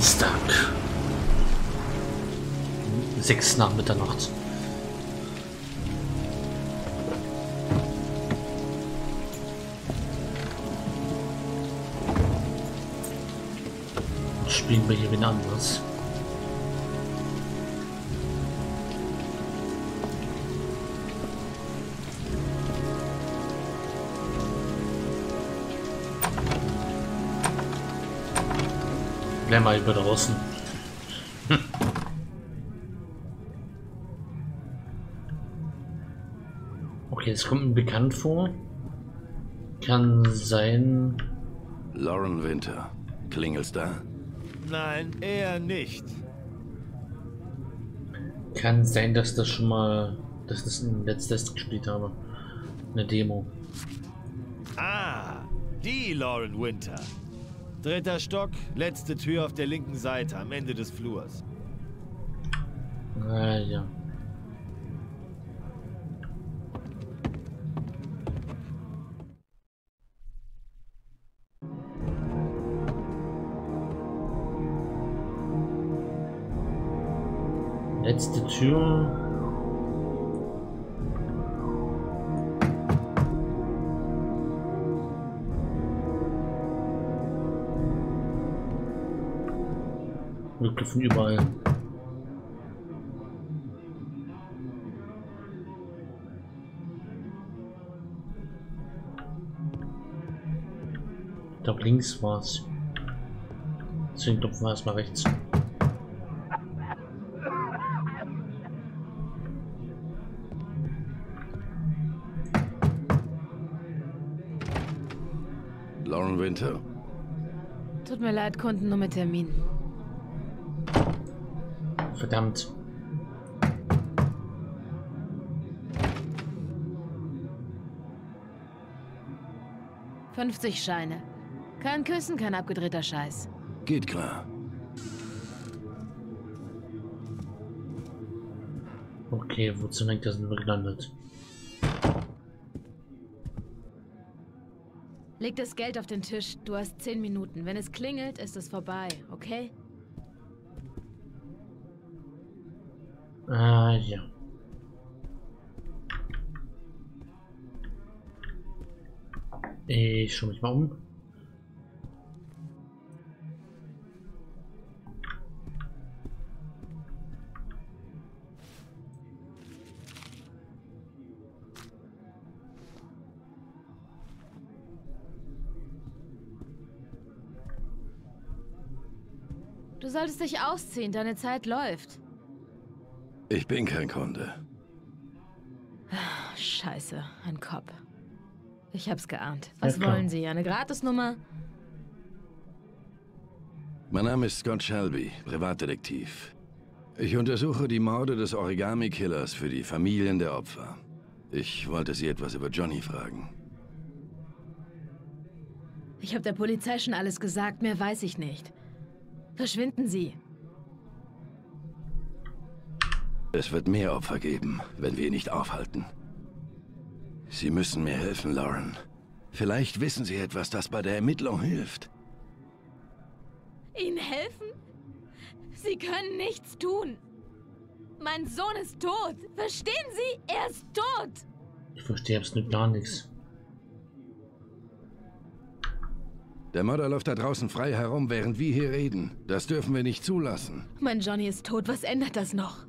Dienstag. 6 nach Mitternacht. Spielen wir hier wieder anders. Bleib mal über draußen. Okay, es kommt mir bekannt vor. Kann sein. Lauren Winter. Klingelst da? Nein, eher nicht. Kann sein, dass das schon mal, dass das ein letztes gespielt habe. Eine Demo. Ah, die Lauren Winter. 3. Stock, letzte Tür auf der linken Seite, am Ende des Flurs. Ah, ja. Letzte Tür. Wir griffen überall. Da links war's. Deswegen tupfen wir erstmal rechts. Lauren Winter. Tut mir leid, Kunden, nur mit Termin. Verdammt. $50 Scheine. Kein Küssen, kein abgedrehter Scheiß. Geht klar. Okay, wozu denkt das denn gelandet? Leg das Geld auf den Tisch. Du hast 10 Minuten. Wenn es klingelt, ist es vorbei, okay? Ah, ja. Ich schaue mich mal um. Du solltest dich ausziehen, deine Zeit läuft. Ich bin kein Kunde. Scheiße, ein Cop. Ich hab's geahnt. Was wollen Sie? Eine Gratisnummer? Mein Name ist Scott Shelby, Privatdetektiv. Ich untersuche die Morde des Origami Killers für die Familien der Opfer. Ich wollte Sie etwas über Johnny fragen. Ich habe der Polizei schon alles gesagt, mehr weiß ich nicht. Verschwinden Sie. Es wird mehr Opfer geben, wenn wir ihn nicht aufhalten. Sie müssen mir helfen, Lauren. Vielleicht wissen Sie etwas, das bei der Ermittlung hilft. Ihnen helfen? Sie können nichts tun. Mein Sohn ist tot. Verstehen Sie? Er ist tot. Ich verstehe absolut gar nichts. Der Mörder läuft da draußen frei herum, während wir hier reden. Das dürfen wir nicht zulassen. Mein Johnny ist tot. Was ändert das noch?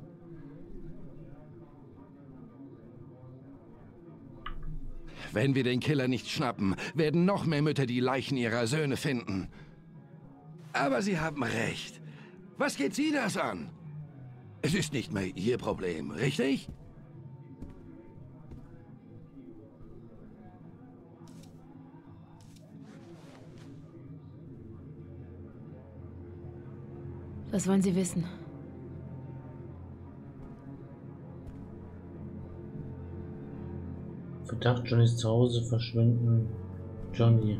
Wenn wir den Killer nicht schnappen, werden noch mehr Mütter die Leichen ihrer Söhne finden. Aber Sie haben recht. Was geht Sie das an? Es ist nicht mehr Ihr Problem, richtig? Was wollen Sie wissen? Verdacht, Johnny ist zu Hause, verschwinden. Johnny.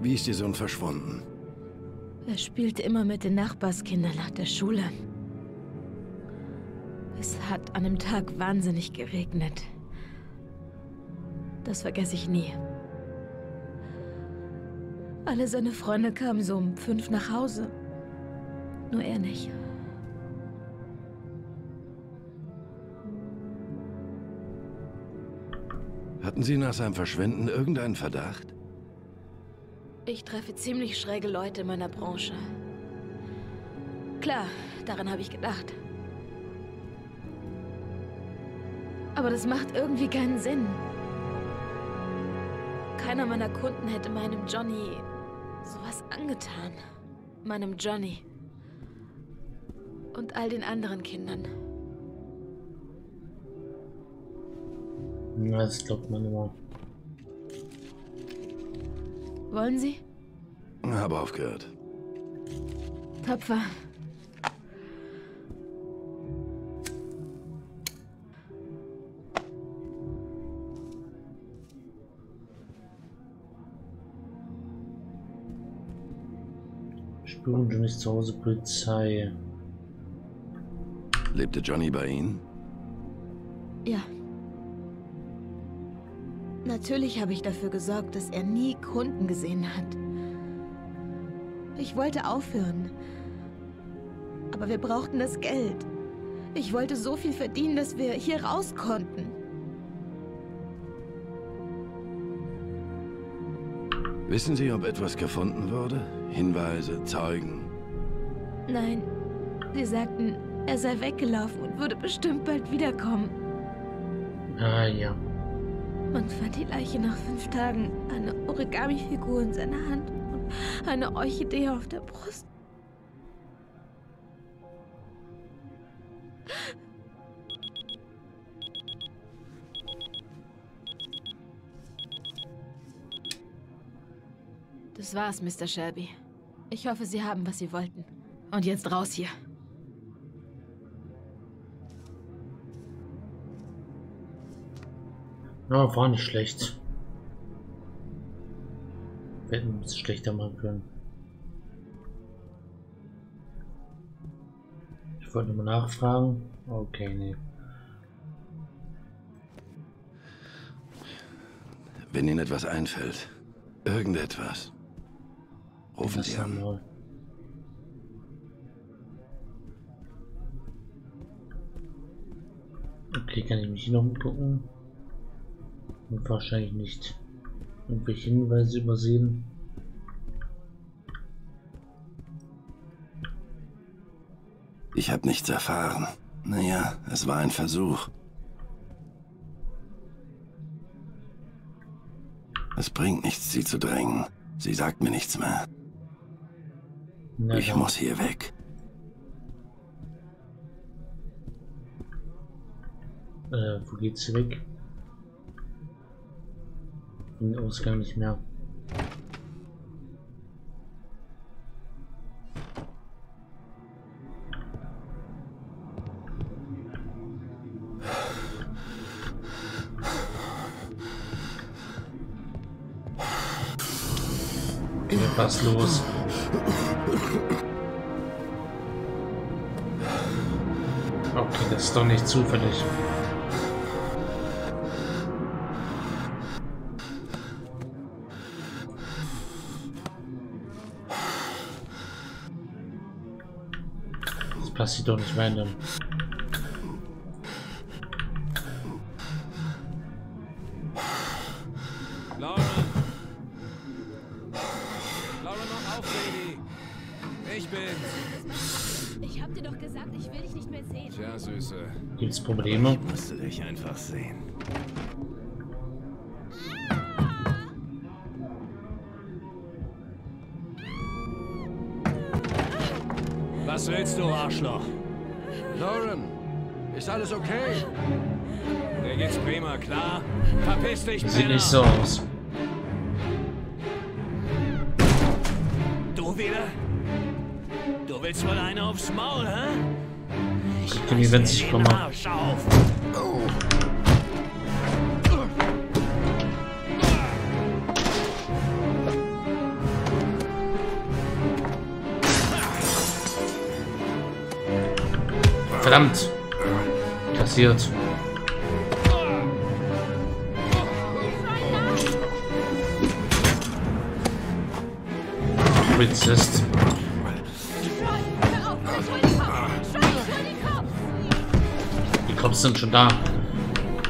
Wie ist Ihr Sohn verschwunden? Er spielt immer mit den Nachbarskindern nach der Schule. Es hat an dem Tag wahnsinnig geregnet. Das vergesse ich nie. Alle seine Freunde kamen so um 5 nach Hause. Nur er nicht. Hatten Sie nach seinem Verschwinden irgendeinen Verdacht? Ich treffe ziemlich schräge Leute in meiner Branche. Klar, daran habe ich gedacht. Aber das macht irgendwie keinen Sinn. Keiner meiner Kunden hätte meinem Johnny sowas angetan. Meinem Johnny. Und all den anderen Kindern. Na, das glaubt man immer. Wollen Sie? Habe aufgehört. Tapfer. Spürung Johnnys zu Hause, Polizei. Lebte Johnny bei Ihnen? Ja. Natürlich habe ich dafür gesorgt, dass er nie Kunden gesehen hat. Ich wollte aufhören. Aber wir brauchten das Geld. Ich wollte so viel verdienen, dass wir hier raus konnten. Wissen Sie, ob etwas gefunden wurde? Hinweise, Zeugen? Nein. Sie sagten, er sei weggelaufen und würde bestimmt bald wiederkommen. Ah, ja. Man fand die Leiche nach 5 Tagen, eine Origami-Figur in seiner Hand und eine Orchidee auf der Brust. Das war's, Mr. Shelby. Ich hoffe, Sie haben, was Sie wollten. Und jetzt raus hier. Ja, war nicht schlecht. Wir hätten es schlechter machen können. Ich wollte nochmal nachfragen. Okay, nee. Wenn Ihnen etwas einfällt, irgendetwas, rufen Sie an. Okay, kann ich mich hier noch umgucken? Wahrscheinlich nicht. Irgendwelche Hinweise übersehen. Ich habe nichts erfahren. Naja, es war ein Versuch. Es bringt nichts, sie zu drängen. Sie sagt mir nichts mehr. Naja. Ich muss hier weg. Wo geht's hier weg? Den Ausgang nicht mehr. Was los? Okay, das ist doch nicht zufällig. Das sieht doch nicht random. Lauren! Lauren, mach auf, Baby! Ich bin's! Ich hab dir doch gesagt, ich will dich nicht mehr sehen. Tja, Süße. Gibt's Probleme? Ich musste dich einfach sehen. Was willst du, Arschloch? Lauren, ist alles okay? Mir geht's prima, klar? Verpiss dich, Penner! Sieht nicht so aus. Du wieder? Du willst wohl eine aufs Maul, hä? Ich bin hier, wenn ich komme. Schau auf! Oh. Verdammt! Kassiert. Polizist. Cops sind schon da. Ich dachte,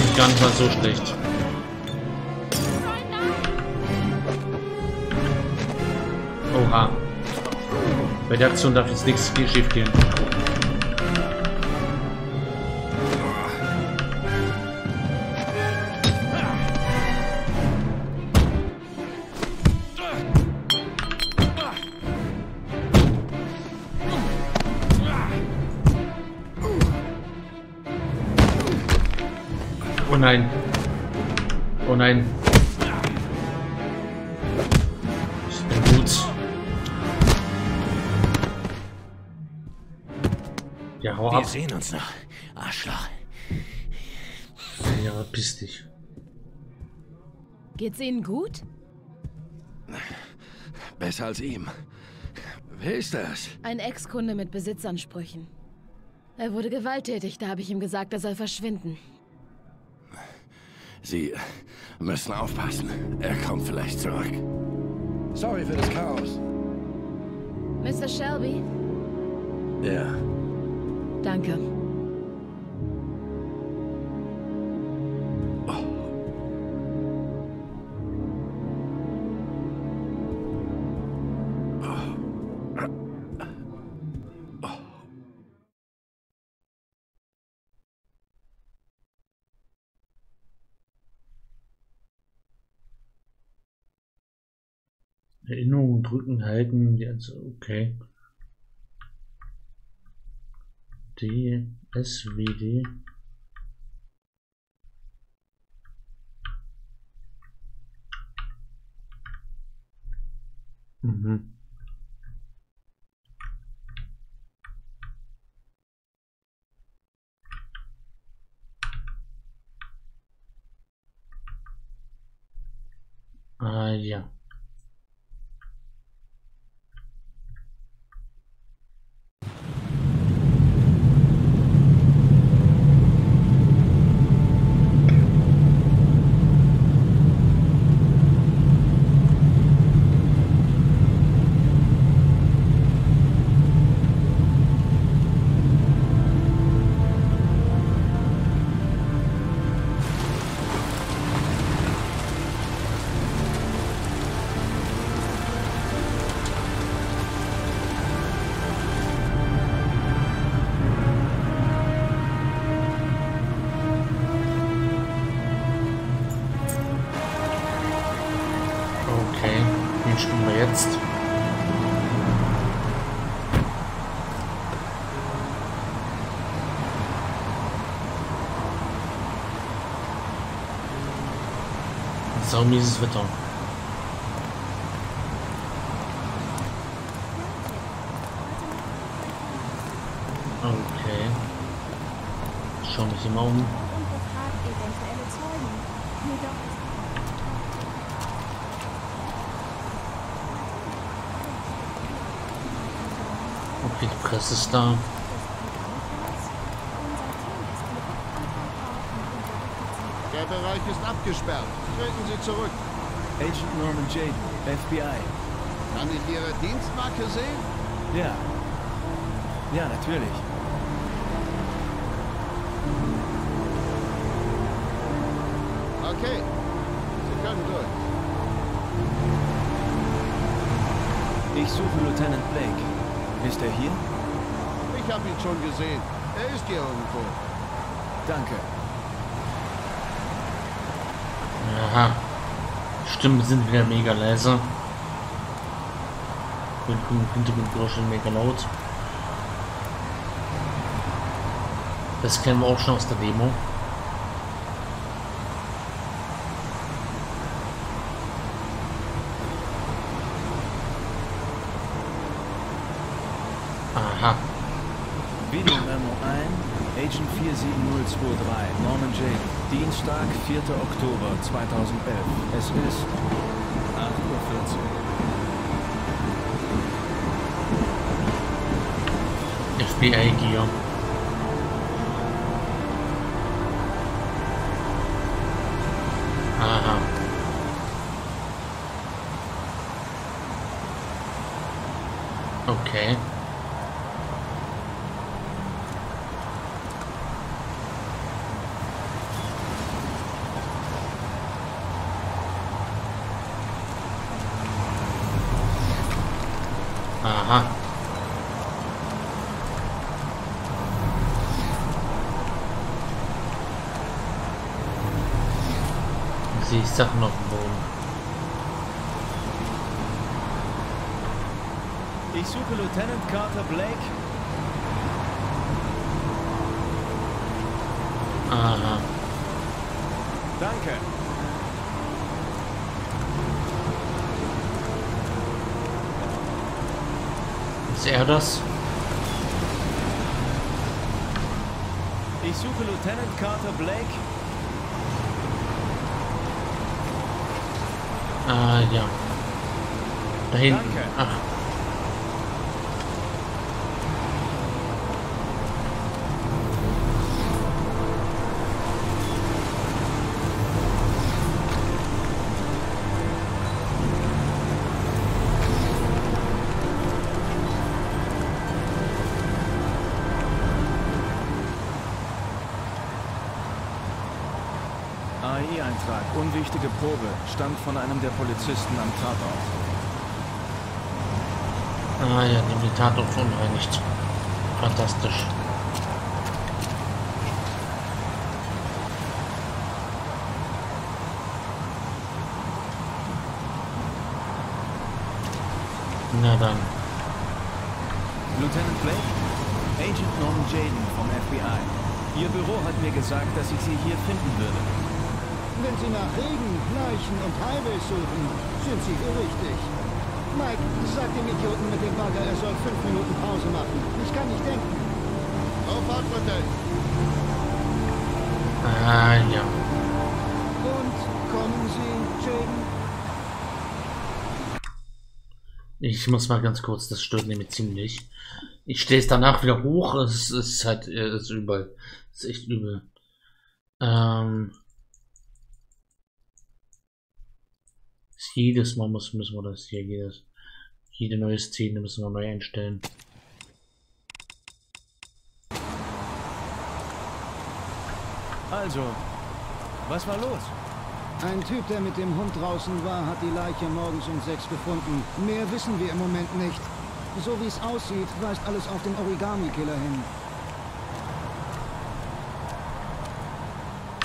die Gun war so schlecht. Oha. Bei der Aktion darf jetzt nichts schief gehen. Oh nein. Oh nein. Ich bin gut. Ja, hau ab. Wir sehen uns noch, Arschloch. Ja, piss dich. Geht's Ihnen gut? Besser als ihm. Wer ist das? Ein Ex-Kunde mit Besitzansprüchen. Er wurde gewalttätig, da habe ich ihm gesagt, er soll verschwinden. Sie müssen aufpassen. Er kommt vielleicht zurück. Sorry für das Chaos. Mr. Shelby? Ja. Danke. Oh. Oh. Oh. Erinnerungen drücken, halten, jetzt okay. Die SWD. Mhm. Ah ja. Sau mieses Wetter. Okay. Ich schau mich immer um. Okay, die Presse ist da. Der Bereich ist abgesperrt. Treten Sie zurück. Agent Norman Jayden, FBI. Kann ich Ihre Dienstmarke sehen? Ja. Ja, natürlich. Okay. Sie können durch. Ich suche Lieutenant Blake. Ist er hier? Ich habe ihn schon gesehen. Er ist hier irgendwo. Danke. Aha. Stimmen sind wieder mega leise. Hintergrundgeräusche mega laut. Das kennen wir auch schon aus der Demo. Aha. Video-Memo 1, Agent 47023, Norman Jayden. Dienstag, 4. Oktober 2011. Es ist 8:14 Uhr. FBI Gear. Okay. Aha. Sehe ich Sachen auf dem Boden. Ich suche Lieutenant Carter Blake. Aha. Danke. Ist er das? Ich suche Lieutenant Carter Blake. Ah, ja. Da hinten. Ach. AI-Eintrag, unwichtige Probe, stammt von einem der Polizisten am Tatort. Ah ja, nimm den Tatort unreinigt. Fantastisch. Na dann. Lieutenant Blake, Agent Norman Jayden vom FBI. Ihr Büro hat mir gesagt, dass ich Sie hier finden würde. Wenn Sie nach Regen, Leichen und Highways suchen, sind Sie hier richtig. Mike, sag dem Idioten mit dem Bagger, er soll 5 Minuten Pause machen. Ich kann nicht denken. Auf Antworten! Ah, ja. Und kommen Sie, Jayden? Ich muss mal ganz kurz, das stört nämlich ziemlich. Ich stehe es danach wieder hoch, es ist halt, es ist übel. Es ist echt übel. Jedes Mal müssen wir das hier, jede neue Szene müssen wir neu einstellen. Also, was war los? Ein Typ, der mit dem Hund draußen war, hat die Leiche morgens um 6 gefunden. Mehr wissen wir im Moment nicht. So wie es aussieht, weist alles auf den Origami Killer hin.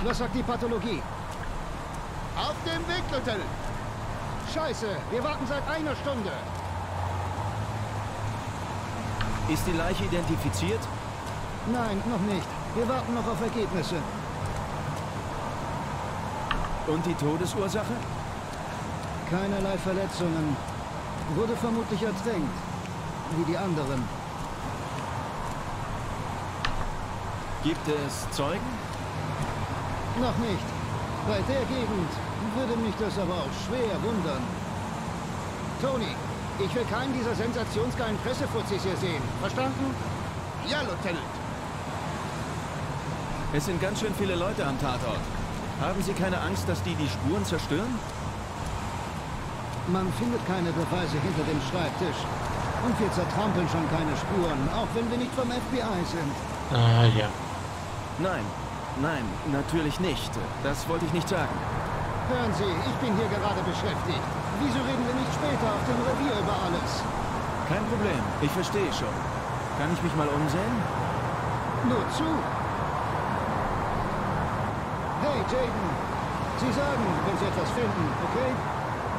Was sagt die Pathologie? Auf dem Weg, Lieutenant! Scheiße, wir warten seit einer Stunde. Ist die Leiche identifiziert? Nein, noch nicht. Wir warten noch auf Ergebnisse. Und die Todesursache? Keinerlei Verletzungen. Wurde vermutlich ertränkt. Wie die anderen. Gibt es Zeugen? Noch nicht. Bei der Gegend würde mich das aber auch schwer wundern. Tony, ich will keinen dieser sensationsgeilen Pressefuzis hier sehen. Verstanden? Ja, Lieutenant. Es sind ganz schön viele Leute am Tatort. Haben Sie keine Angst, dass die Spuren zerstören? Man findet keine Beweise hinter dem Schreibtisch. Und wir zertrampeln schon keine Spuren, auch wenn wir nicht vom FBI sind. Ah, ja. Nein. Nein, natürlich nicht. Das wollte ich nicht sagen. Hören Sie, ich bin hier gerade beschäftigt. Wieso reden wir nicht später auf dem Revier über alles? Kein Problem, ich verstehe schon. Kann ich mich mal umsehen? Nur zu. Hey, Jayden. Sie sagen, wenn Sie etwas finden, okay?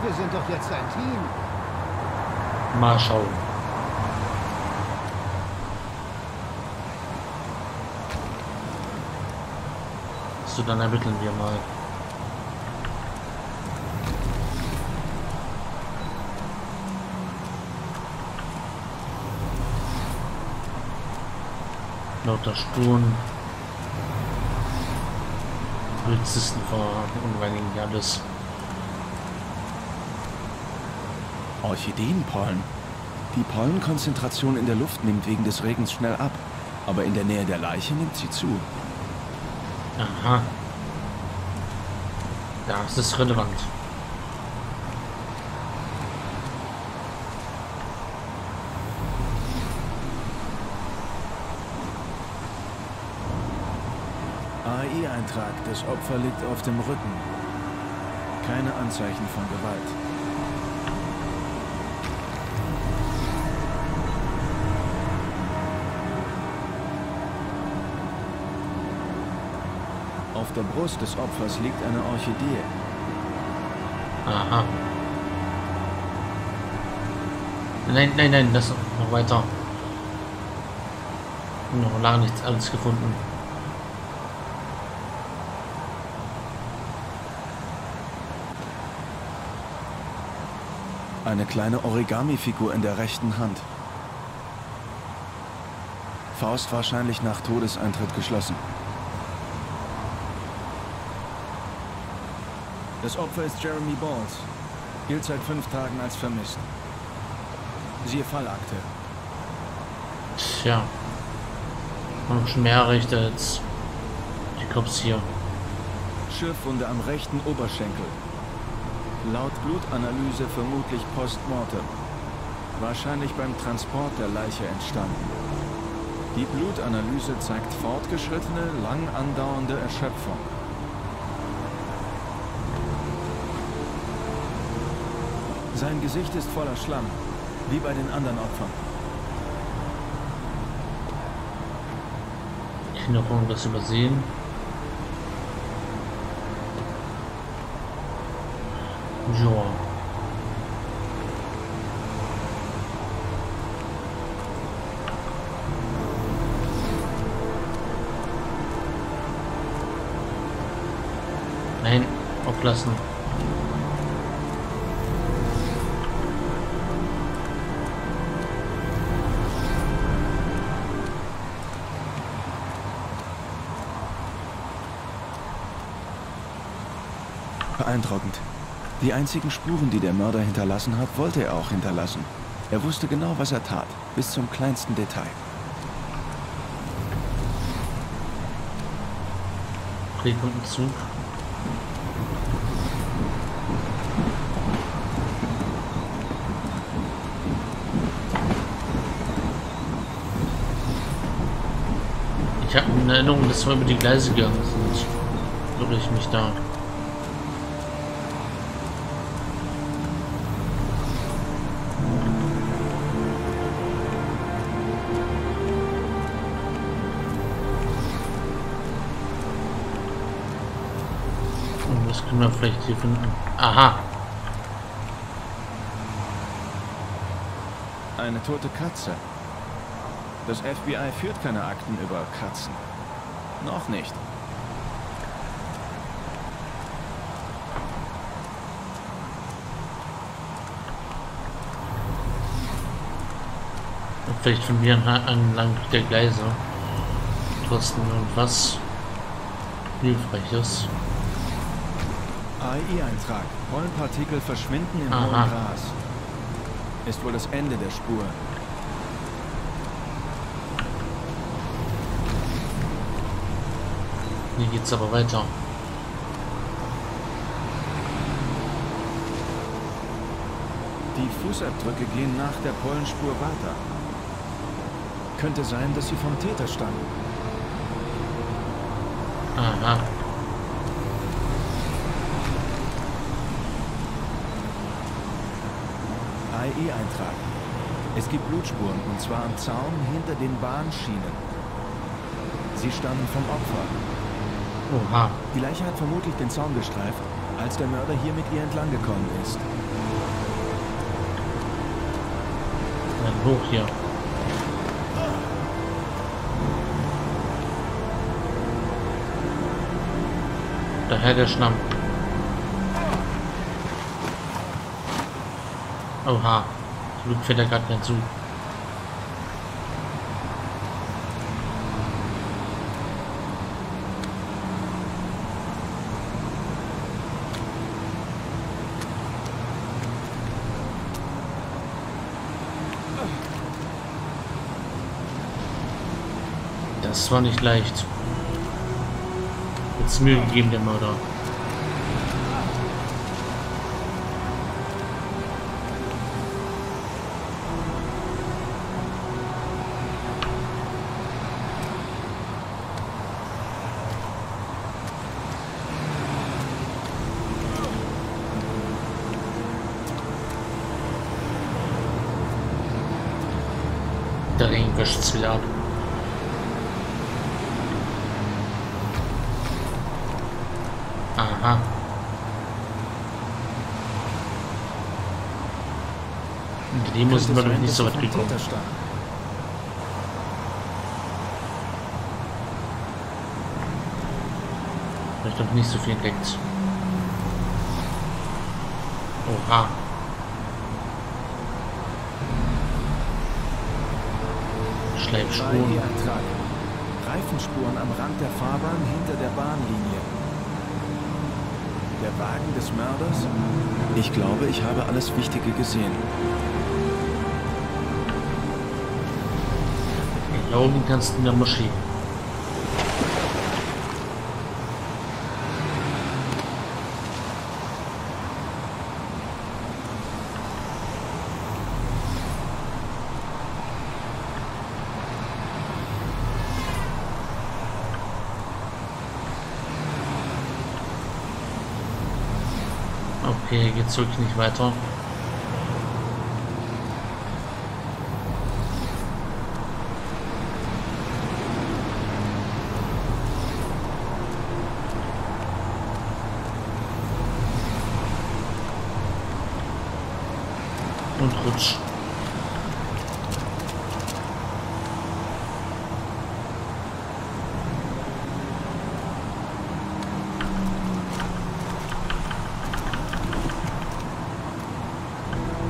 Wir sind doch jetzt ein Team. Mal schauen. Dann ermitteln wir mal. Lauter Spuren. Polizisten verunreinigen alles. Orchideenpollen. Die Pollenkonzentration in der Luft nimmt wegen des Regens schnell ab, aber in der Nähe der Leiche nimmt sie zu. Aha. Das ist relevant. Polizeieintrag. Das Opfer liegt auf dem Rücken. Keine Anzeichen von Gewalt. Auf der Brust des Opfers liegt eine Orchidee. Aha. Nein, nein, nein, das noch weiter. Noch lange nichts alles gefunden. Eine kleine Origami-Figur in der rechten Hand. Faust wahrscheinlich nach Todeseintritt geschlossen. Das Opfer ist Jeremy Balls. Gilt seit 5 Tagen als vermisst. Siehe Fallakte. Tja. Haben schon mehr Richter als die Cops hier. Schürfwunde am rechten Oberschenkel. Laut Blutanalyse vermutlich postmortem. Wahrscheinlich beim Transport der Leiche entstanden. Die Blutanalyse zeigt fortgeschrittene, lang andauernde Erschöpfung. Sein Gesicht ist voller Schlamm, wie bei den anderen Opfern. Ich kann noch irgendwas übersehen. Ja. Nein, auflassen. Beeindruckend. Die einzigen Spuren, die der Mörder hinterlassen hat, wollte er auch hinterlassen. Er wusste genau, was er tat, bis zum kleinsten Detail. Krieg und ein Zug. Ich habe eine Erinnerung, dass wir über die Gleise gegangen sind. Würde ich mich da. Vielleicht hier finden. Aha. Eine tote Katze. Das FBI führt keine Akten über Katzen. Noch nicht. Und vielleicht von mir entlang der Gleise. Trotzdem irgendwas Hilfreiches. AI-Eintrag. Pollenpartikel verschwinden im hohen Gras. Ist wohl das Ende der Spur. Hier geht's aber weiter. Die Fußabdrücke gehen nach der Pollenspur weiter. Könnte sein, dass sie vom Täter stammen. Aha. Eintrag. Es gibt Blutspuren, und zwar am Zaun hinter den Bahnschienen. Sie stammen vom Opfer. Oha. Die Leiche hat vermutlich den Zaun gestreift, als der Mörder hier mit ihr entlang gekommen ist. Ein Buch hier. Daher der Schlamm. Oha, Blut fällt da gerade nicht zu. Das war nicht leicht. Jetzt Mühe gegeben, der Mörder. da ging nichts wieder ab. Aha. Und die müssen wir nicht so weit rüberkommen. Vielleicht auch nicht so viel entdeckt. Oha. Schleifspuren. Reifenspuren am Rand der Fahrbahn hinter der Bahnlinie. Der Wagen des Mörders? Ich glaube, ich habe alles Wichtige gesehen. Glauben kannst du in der Moschee. Okay, hier geht's wirklich nicht weiter. Und rutsch.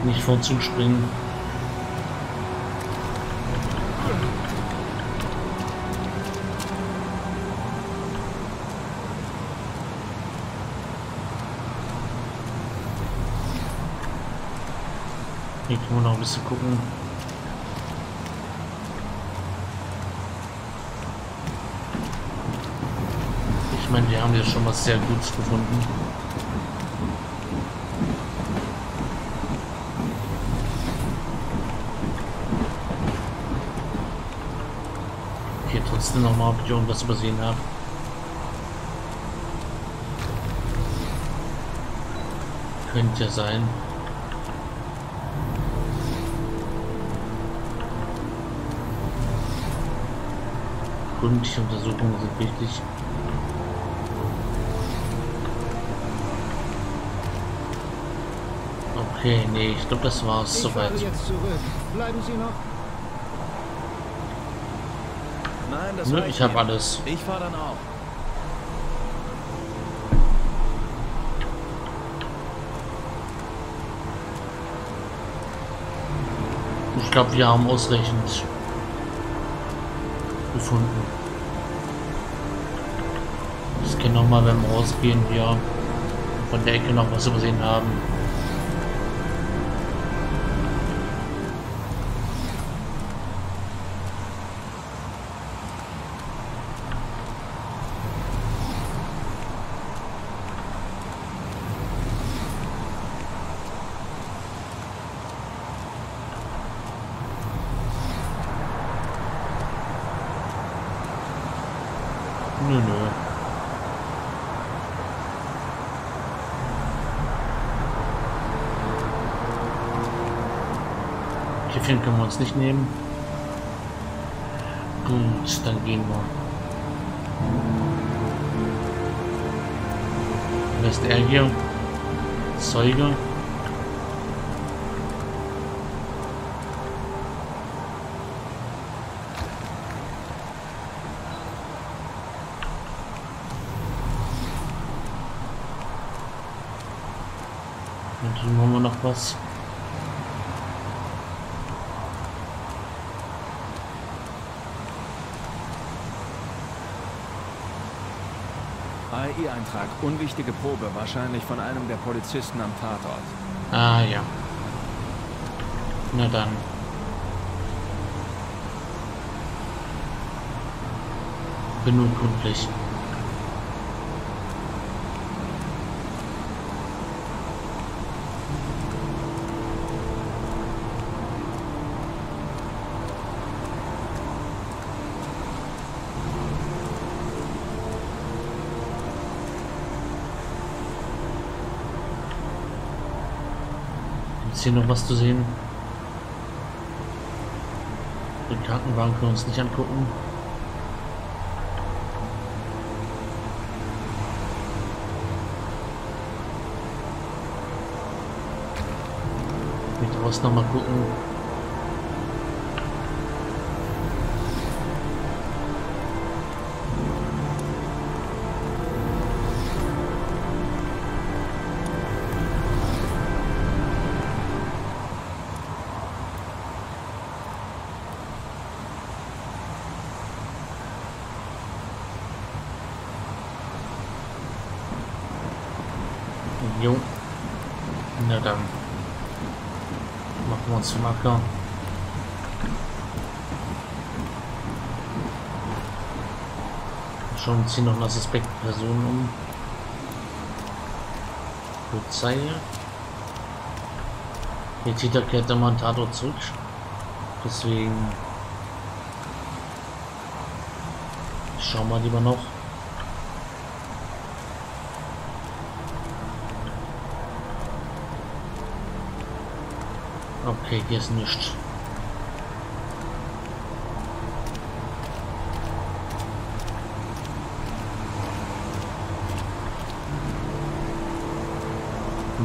Nicht vor Zug springen. Hier können wir noch ein bisschen gucken. Ich meine, wir haben ja schon was sehr Gutes gefunden. Nochmal, ob ich irgendwas übersehen habe. Könnte ja sein. Gründliche Untersuchungen sind wichtig. Okay, nee, ich glaube, das war's soweit. Bleiben Sie noch. Nein, das nö, ich habe alles. Ich fahr dann auch. Ich glaube, wir haben ausreichend gefunden. Ich kann nochmal beim Rausgehen hier von der Ecke noch was übersehen haben. Den können wir uns nicht nehmen. Gut, dann gehen wir. Wer ist er hier? Zeuge. Und dann haben wir noch was. Eintrag, unwichtige Probe, wahrscheinlich von einem der Polizisten am Tatort. Ah ja. Na dann. Bin nun gründlich. Hier noch was zu sehen. Den Krankenwagen können wir uns nicht angucken. Mit draußen nochmal gucken. Jo. Na dann. Machen wir uns zum Acker. Schauen uns hier noch eine suspekte Person um. Polizei. Der Täter kehrt dann mal einen Tatort zurück. Deswegen schauen wir lieber noch. Okay, hier ist nichts.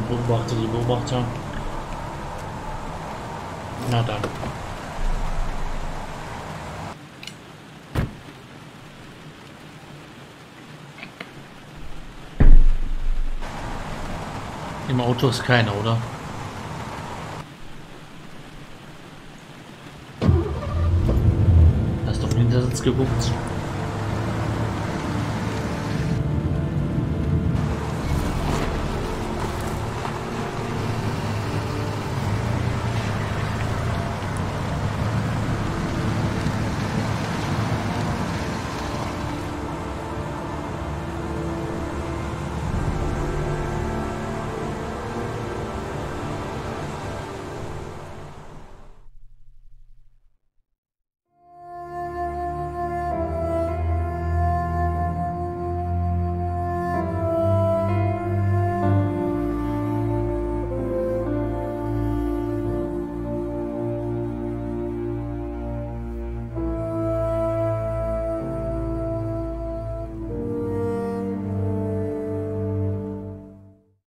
Beobachte die Beobachter. Na dann. Im Auto ist keiner, oder? Geguckt.